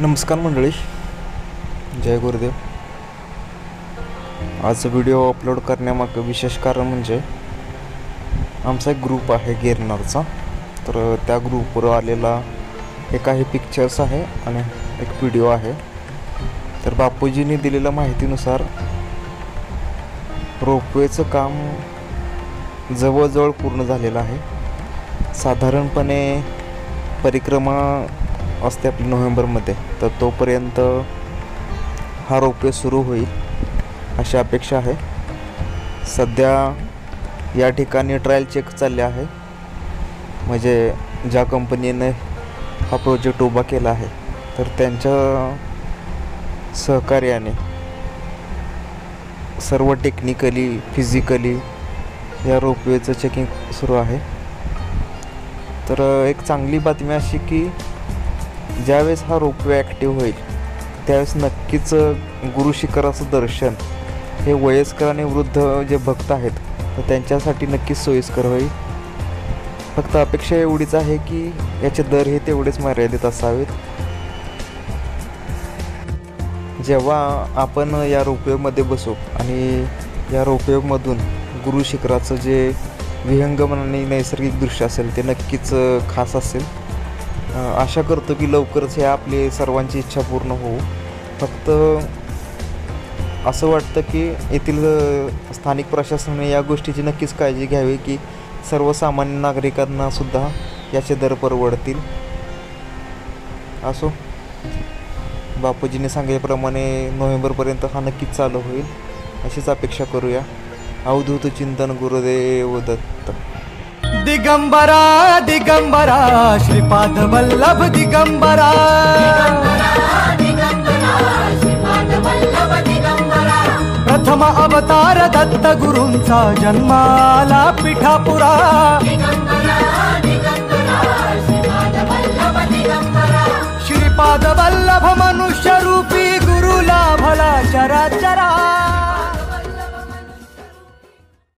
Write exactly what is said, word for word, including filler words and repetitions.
नमस्कार मंडळी, जय गुरुदेव। आज व्हिडिओ अपलोड करण्यामागे विशेष कारण म्हणजे आमचा एक ग्रुप आहे गिरनारचा। तर त्या ग्रुपवर आलेला हे काही पिक्चर्स आहे आणि एक व्हिडिओ आहे। तर बापूजींनी दिलेल्या माहितीनुसार रोपवेचं काम जवळजवळ पूर्ण झालेलं आहे। साधारणपणे परिक्रमा असते आपली नोव्हेंबरमध्ये, तर तोपर्यंत हा रोपवे सुरू होईल अशी अपेक्षा आहे। सध्या या ठिकाणी ट्रायल चेक चालले आहे, म्हणजे ज्या कंपनीने हा प्रोजेक्ट उभा केला आहे तर त्यांच्या सहकार्याने सर्व टेक्निकली फिजिकली या रोपवेचं चेकिंग सुरू आहे। तर एक चांगली बातमी अशी की ज्यावेळेस हा रोपवे ॲक्टिव होईल त्यावेळेस नक्कीच गुरुशिखराचं दर्शन हे वयस्कर आणि वृद्ध जे भक्त आहेत तर त्यांच्यासाठी नक्कीच सोयीस्कर होईल। फक्त अपेक्षा एवढीच आहे की याचे दर हे तेवढेच मर्यादित असावेत। जेव्हा आपण या रोपवेमध्ये बसू आणि या रोपवेमधून गुरुशिखराचं जे विहंगमन आणि नैसर्गिक दृश्य असेल ते नक्कीच खास असेल। आशा करतो की लवकरच ह्या आपली सर्वांची इच्छा पूर्ण होऊ। फक्त असं वाटतं की येथील स्थानिक प्रशासनाने या गोष्टीची नक्कीच काळजी घ्यावी की सर्वसामान्य नागरिकांनासुद्धा याचे दर परवडतील। असो, बापूजीने सांगितल्याप्रमाणे नोव्हेंबरपर्यंत हा नक्कीच चालू होईल अशीच अपेक्षा करूया। अवधूत चिंतन गुरुदेव दत्त। दिगंबरा दिगंबरा श्रीपाद वल्लभ दिगंबरा, प्रथम अवतार दत्त गुरूंचा जन्माला पिठापुरा। श्रीपाद वल्लभ मनुष्य रूपी गुरुला भला चराचरा।